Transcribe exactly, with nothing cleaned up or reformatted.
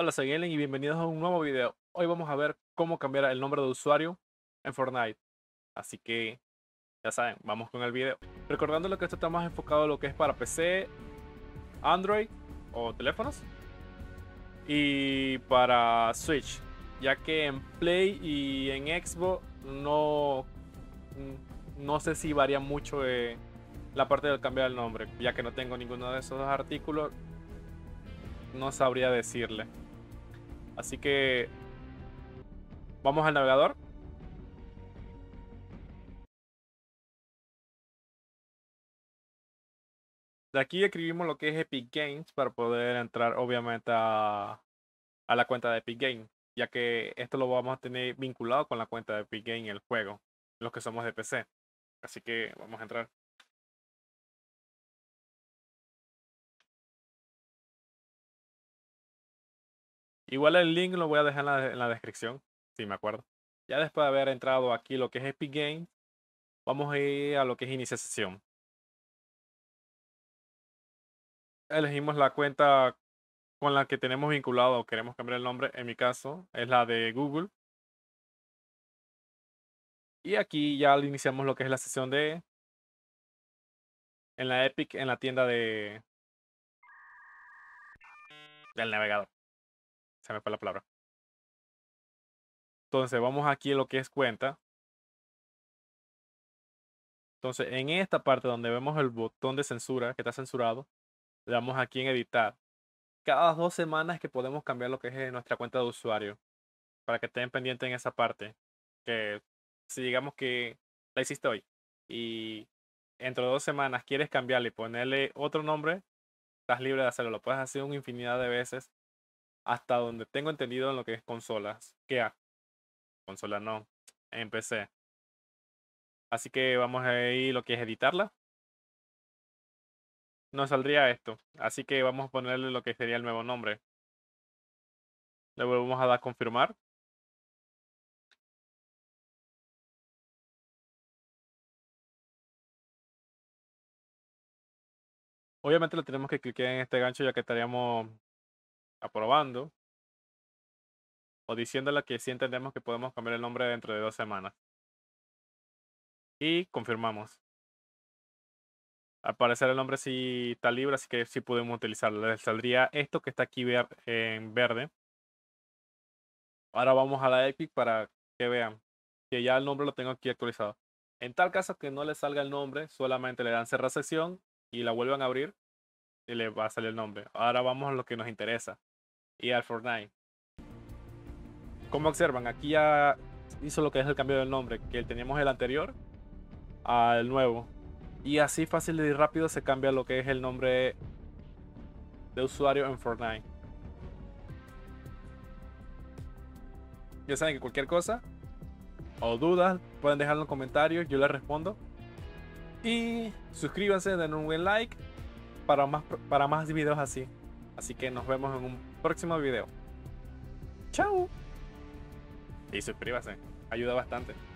Hola, soy Ellen y bienvenidos a un nuevo video. Hoy vamos a ver cómo cambiar el nombre de usuario en Fortnite. Así que, ya saben, vamos con el video. Recordando que esto está más enfocado a lo que es para P C, Android o teléfonos. Y para Switch, ya que en Play y en Xbox no, no sé si varía mucho eh, la parte del cambiar el nombre. Ya que no tengo ninguno de esos dos artículos, no sabría decirle. Así que vamos al navegador. De aquí escribimos lo que es Epic Games para poder entrar obviamente a, a la cuenta de Epic Games, ya que esto lo vamos a tener vinculado con la cuenta de Epic Games, el juego, los que somos de P C. Así que vamos a entrar. Igual el link lo voy a dejar en la, en la descripción, si me acuerdo. Ya después de haber entrado aquí lo que es Epic Games, vamos a ir a lo que es iniciar sesión. Elegimos la cuenta con la que tenemos vinculado o queremos cambiar el nombre. En mi caso es la de Google. Y aquí ya iniciamos lo que es la sesión de... en la Epic, en la tienda de... del navegador. Se me fue la palabra. Entonces vamos aquí a lo que es cuenta. Entonces en esta parte donde vemos el botón de censura que está censurado, le damos aquí en editar. Cada dos semanas que podemos cambiar lo que es nuestra cuenta de usuario, para que estén pendientes en esa parte. Que si digamos que la hiciste hoy y entre dos semanas quieres cambiarle y ponerle otro nombre, estás libre de hacerlo. Lo puedes hacer una infinidad de veces. Hasta donde tengo entendido en lo que es consolas. ¿Qué? Consola no. En P C. Así que vamos a ir lo que es editarla. Nos saldría esto. Así que vamos a ponerle lo que sería el nuevo nombre. Le volvemos a dar confirmar. Obviamente lo tenemos que cliquear en este gancho ya que estaríamos... aprobando o diciéndole que sí entendemos que podemos cambiar el nombre dentro de dos semanas y confirmamos. Al parecer el nombre sí está libre, así que sí podemos utilizarlo. Les saldría esto que está aquí ver en verde. Ahora vamos a la Epic para que vean que ya el nombre lo tengo aquí actualizado. En tal caso que no les salga el nombre, solamente le dan cerrar sesión y la vuelvan a abrir y le va a salir el nombre. Ahora vamos a lo que nos interesa y al Fortnite. Como observan, aquí ya hizo lo que es el cambio del nombre, que teníamos el anterior al nuevo, y así fácil y rápido se cambia lo que es el nombre de usuario en Fortnite. Ya saben que cualquier cosa o dudas pueden dejarlo en los comentarios, yo les respondo. Y suscríbanse, den un buen like para más, para más videos así. Así que nos vemos en un próximo video. Chao. Y suscríbase. Ayuda bastante.